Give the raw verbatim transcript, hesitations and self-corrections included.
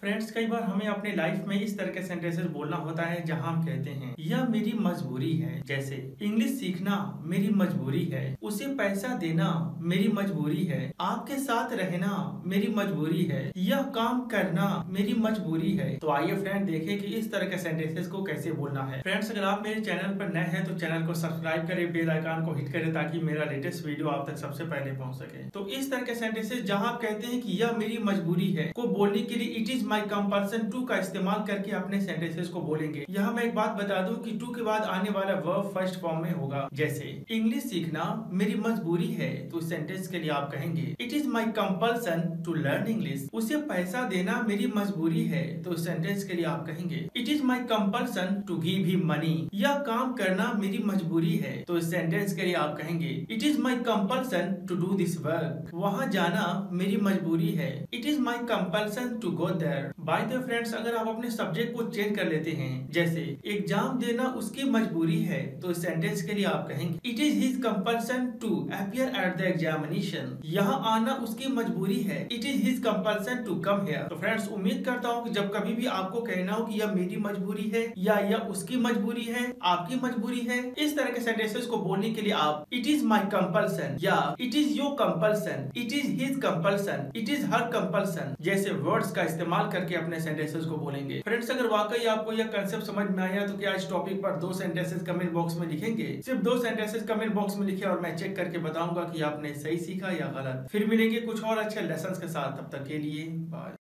Friends, कई बार हमें अपने लाइफ में इस तरह के सेंटेंसेस बोलना होता है जहां हम कहते हैं यह मेरी मजबूरी है। जैसे इंग्लिश सीखना मेरी मजबूरी है, उसे पैसा देना मेरी मजबूरी है, आपके साथ रहना मेरी मजबूरी है, यह काम करना मेरी मजबूरी है। तो आइए फ्रेंड देखें कि इस तरह के सेंटेंसेस को कैसे बोलना है। फ्रेंड्स, अगर आप मेरे चैनल पर नए हैं तो चैनल को सब्सक्राइब करें, बेल आइकन को हिट करें ताकि मेरा लेटेस्ट वीडियो आप तक सबसे पहले पहुँच सके। तो इस तरह के सेंटेंसेस जहाँ आप कहते हैं की यह मेरी मजबूरी है को बोलने के लिए it is my compulsion to का इस्तेमाल करके अपने सेंटेंसेस को बोलेंगे। यहाँ मैं एक बात बता दूं कि टू के बाद आने वाला वर्ब फर्स्ट फॉर्म में होगा। जैसे इंग्लिश सीखना मेरी मजबूरी है तो इस सेंटेंस के लिए आप कहेंगे it is my compulsion to learn English. उसे पैसा देना मेरी मजबूरी है तो इस सेंटेंस के लिए आप कहेंगे it is my compulsion to give him money. यह काम करना मेरी मजबूरी है तो इस सेंटेंस के लिए आप कहेंगे it is my compulsion to do this work. वहाँ जाना मेरी मजबूरी है, it is my compulsion to go there. By the way friends, अगर आप अपने सब्जेक्ट को चेंज कर लेते हैं, जैसे एग्जाम देना उसकी मजबूरी है तो इस सेंटेंस के लिए आप कहेंगे it is his compulsion to appear at the examination. यहाँ आना उसकी मजबूरी है, it is his compulsion to come here. तो फ्रेंड्स, उम्मीद करता हूँ कि जब कभी भी आपको कहना हो कि यह मेरी मजबूरी है या यह उसकी मजबूरी है, आपकी मजबूरी है, इस तरह के सेंटेंसेस को बोलने के लिए आप इट इज माई कंपल्सन या it is your compulsion, it is his compulsion, it is her compulsion जैसे वर्ड्स का इस्तेमाल करके अपने सेंटेंसेस को बोलेंगे। फ्रेंड्स, अगर वाकई आपको यह कंसेप्ट समझ में आया तो क्या इस टॉपिक पर दो सेंटेंसेस कमेंट बॉक्स में लिखेंगे? सिर्फ दो सेंटेंसेस कमेंट बॉक्स में लिखे और मैं चेक करके बताऊंगा कि आपने सही सीखा या गलत। फिर मिलेंगे कुछ और अच्छे लेसन्स के साथ, तब तक के लिए बाय।